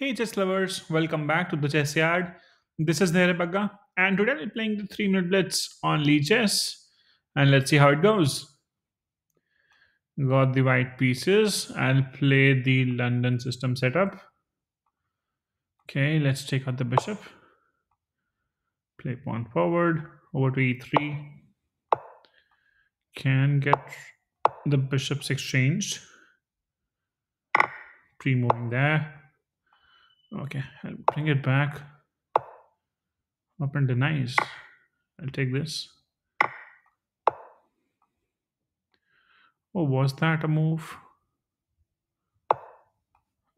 Hey chess lovers, welcome back to the Chessyard. This is Dhairya Bagga and today we're playing the 3-minute blitz on Lichess and let's see how it goes. Got the white pieces. I'll play the London system setup. Okay, let's take out the bishop. Play pawn forward, over to e3. Can get the bishops exchanged. Pre-moving there. Okay, I'll bring it back. Opponent denies. I'll take this. Oh, was that a move?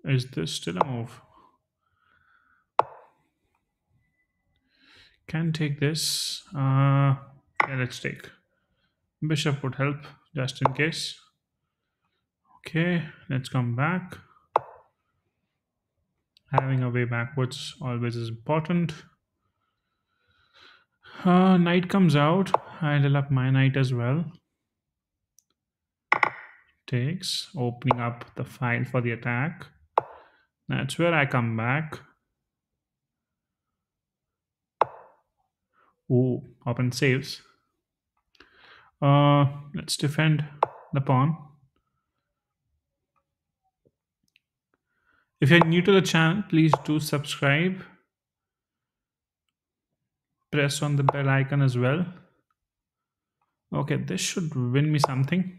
Is this still a move? Can take this. Yeah, let's take. Bishop would help just in case. Okay, let's come back. Having a way backwards always is important. Knight comes out. I'll deal up my knight as well. Takes, opening up the file for the attack. That's where I come back. Oh, open saves. Let's defend the pawn. If you're new to the channel, please do subscribe. Press on the bell icon as well. Okay, this should win me something.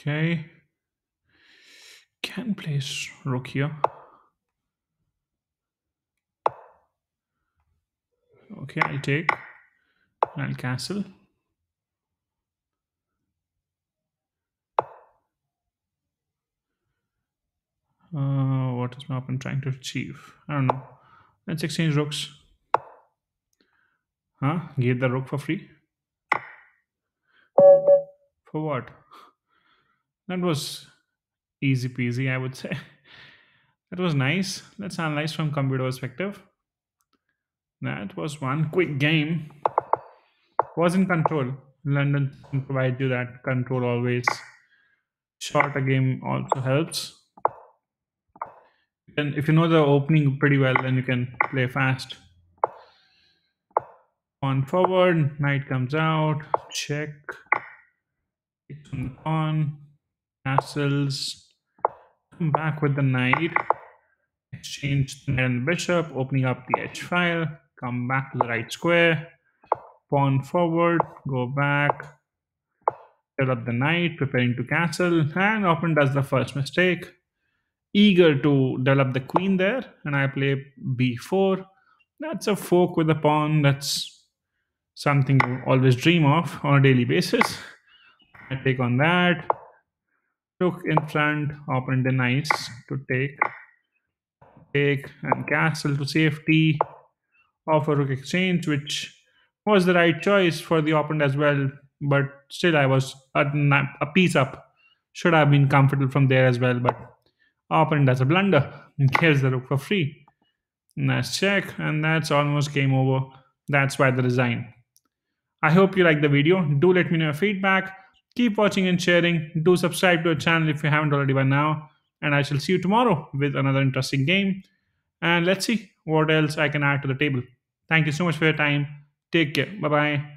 Okay. Can place rook here. Okay, I'll take. I'll castle. What is my opponent trying to achieve? I don't know. Let's exchange rooks. Huh? Get the rook for free? For what? That was easy peasy, I would say. That was nice. Let's analyze from computer perspective. That was one quick game. Was in control. London provides you that control always. Shorter game also helps. And if you know the opening pretty well, then you can play fast. Pawn forward, knight comes out, check. Pawn, castles. Come back with the knight. Exchange the knight and the bishop, opening up the h file. Come back to the right square. Pawn forward, go back. Develop the knight, preparing to castle. And opponent does the first mistake. Eager to develop the queen there, and I play b4. That's a fork with a pawn. That's something you always dream of on a daily basis. I take on that. Rook in front, opponent denies to take. Take and castle to safety. Offer rook exchange, which was the right choice for the opponent as well, but still I was a piece up. Should have been comfortable from there as well, but opponent does a blunder and kills the rook for free. Nice check, and that's almost game over. That's why the resign. I hope you like the video. Do let me know your feedback. Keep watching and sharing. Do subscribe to our channel if you haven't already by now. And I shall see you tomorrow with another interesting game. And let's see what else I can add to the table. Thank you so much for your time. Take care. Bye-bye.